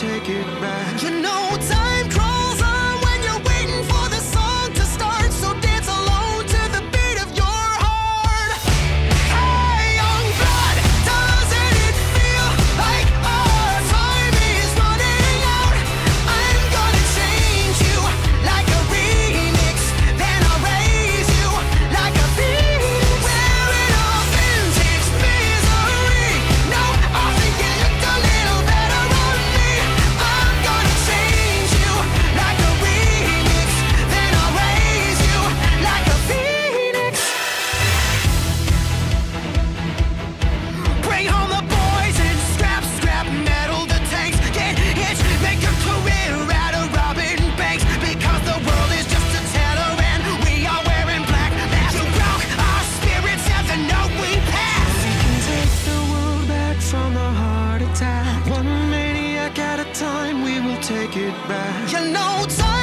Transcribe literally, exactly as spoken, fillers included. take it back. You know time crawls on when you're waiting for the song to start, so dance alone to the beat of your heart. Hey young blood, doesn't it feel like our time is running out? I'm gonna change you like a remix, then I'll raise you like a phoenix. Where it all ends, it's misery. No, I think you looked a little better on me. I'm gonna change you like a remix, then I'll raise you like a phoenix. Bring home the boys and scrap, scrap metal. The tanks get hit, make your career out of robbing banks, because the world is just a teller and we are wearing black. That you broke our spirits at the note we passed. We can take the world back from a heart attack. One maniac at a time, we will take it back. You know time